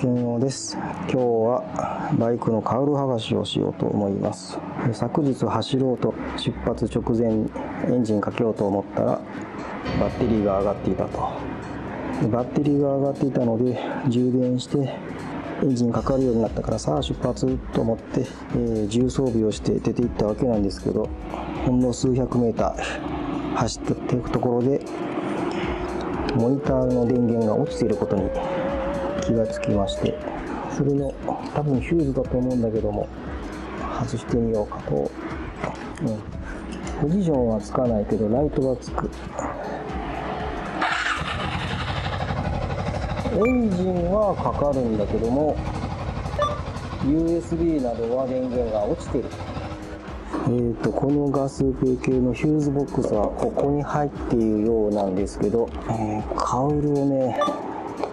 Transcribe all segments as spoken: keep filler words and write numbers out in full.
検温です。今日はバイクのカウル剥がしをしようと思います。昨日走ろうと出発直前にエンジンかけようと思ったらバッテリーが上がっていたと。バッテリーが上がっていたので充電してエンジンかかるようになったからさあ出発と思って、えー、重装備をして出ていったわけなんですけど、ほんの数百メーター走っていくところでモニターの電源が落ちていることに気がつきまして、それの多分ヒューズだと思うんだけども外してみようかと、うん、ポジションはつかないけどライトがつく。エンジンはかかるんだけども ユーエスビー などは電源が落ちてる。えーとこのガス系系のヒューズボックスはここに入っているようなんですけど、えー、カウルをね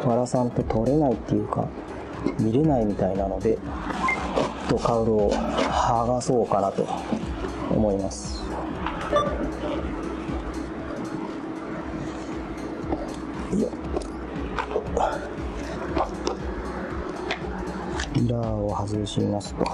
割らさんと取れないっていうか見れないみたいなので、ちょっとカウルを剥がそうかなと思います。よっ、ミラーを外しますと。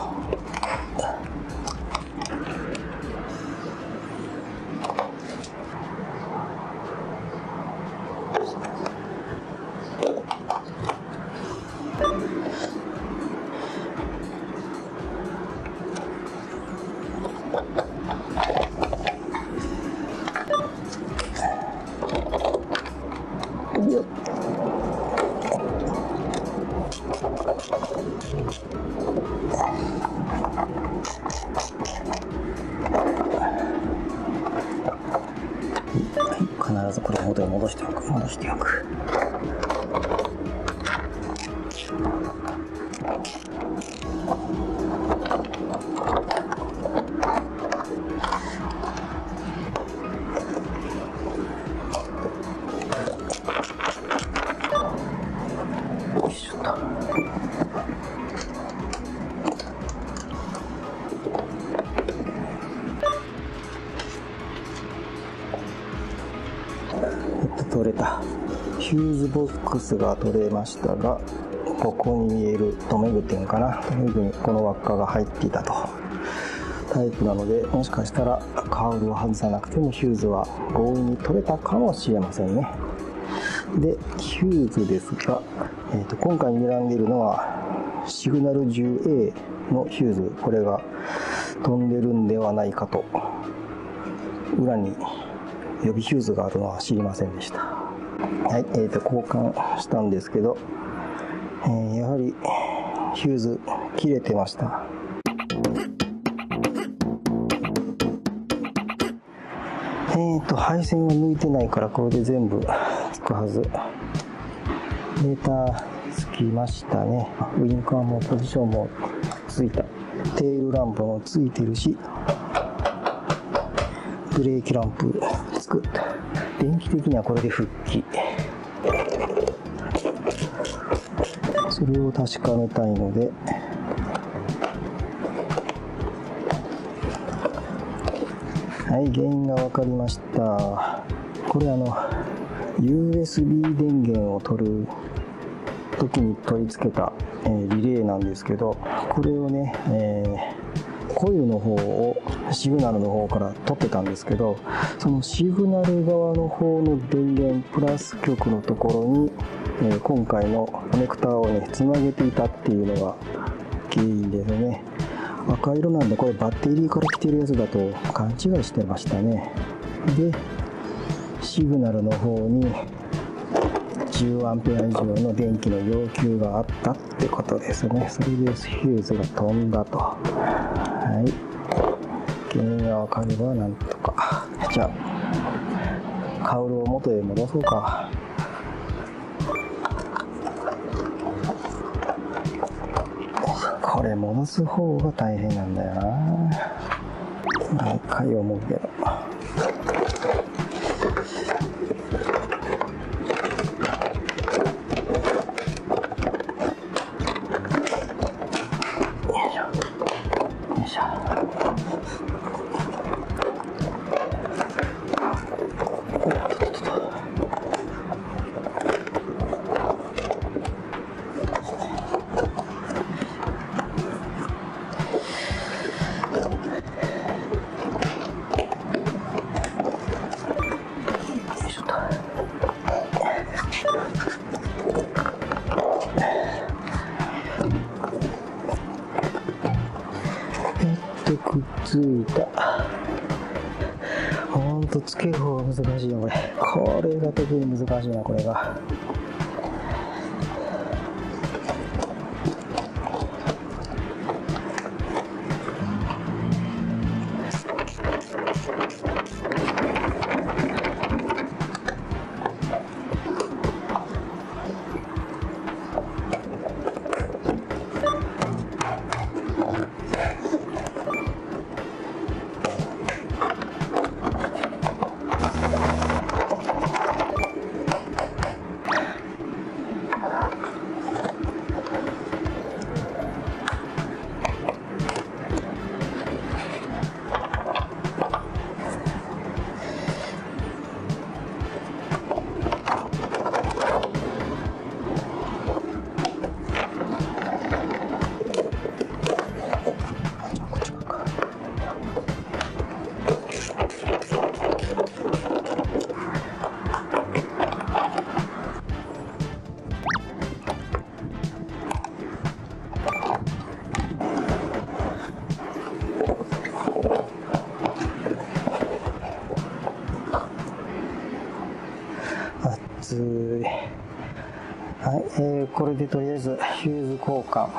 必ずこれ元に戻しておく、戻しておく。よいしょと。取れた。ヒューズボックスが取れましたが、ここに見える留め具点かな、留め具にこの輪っかが入っていたとタイプなので、もしかしたらカウルを外さなくてもヒューズは強引に取れたかもしれませんね。でヒューズですが、えーと今回に選んでいるのはシグナル じゅうエー のヒューズ、これが飛んでるんではないかと。裏に予備ヒューズがあるのは知りませんでした。はい、えーと交換したんですけど、えー、やはりヒューズ切れてました。えーと配線を抜いてないからこれで全部つくはず。メーターつきましたね。ウインカーもポジションもついた。テールランプもついてるし、ブレーキランプつく。電気的にはこれで復帰。それを確かめたいので、はい、原因が分かりました。これあの ユーエスビー 電源を取る時に取り付けた、えー、リレーなんですけど、これをね、えーコイルの方をシグナルの方から取ってたんですけど、そのシグナル側の方の電源プラス極のところに、えー、今回のコネクターをねつなげていたっていうのが原因ですね。赤色なんでこれバッテリーから来てるやつだと勘違いしてましたね。でシグナルの方に じゅうアンペア 以上の電気の要求があったってことですね。それでヒューズが飛んだと。はい、原因が分かればなんとか。じゃあカウルを元へ戻そうか。これ戻す方が大変なんだよな、毎回思うけど。ついた。ほんとつける方が難しいなこれ。これが特に難しいなこれが。はい、えー、これでとりあえずヒューズ交換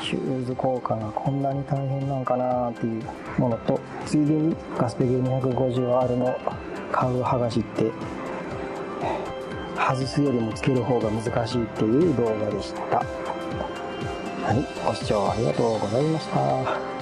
ヒューズ交換がこんなに大変なんかなっていうものと、ついでにガスペケ にひゃくごじゅうアール のカーブ剥がしって外すよりもつける方が難しいっていう動画でした。はい、ご視聴ありがとうございました。